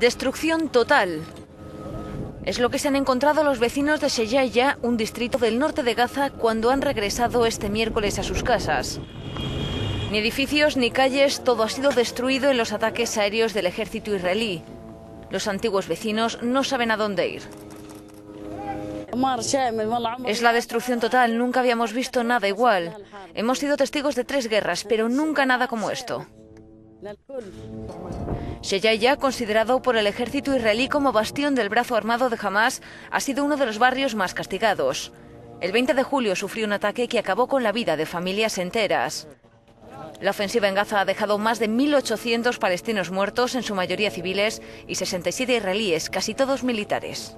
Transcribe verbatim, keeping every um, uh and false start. Destrucción total. Es lo que se han encontrado los vecinos de Shejaiya, un distrito del norte de Gaza, cuando han regresado este miércoles a sus casas. Ni edificios ni calles, todo ha sido destruido en los ataques aéreos del ejército israelí. Los antiguos vecinos no saben a dónde ir. Es la destrucción total, nunca habíamos visto nada igual. Hemos sido testigos de tres guerras, pero nunca nada como esto. Shejaiya, considerado por el ejército israelí como bastión del brazo armado de Hamás, ha sido uno de los barrios más castigados. El veinte de julio sufrió un ataque que acabó con la vida de familias enteras. La ofensiva en Gaza ha dejado más de mil ochocientos palestinos muertos, en su mayoría civiles, y sesenta y siete israelíes, casi todos militares.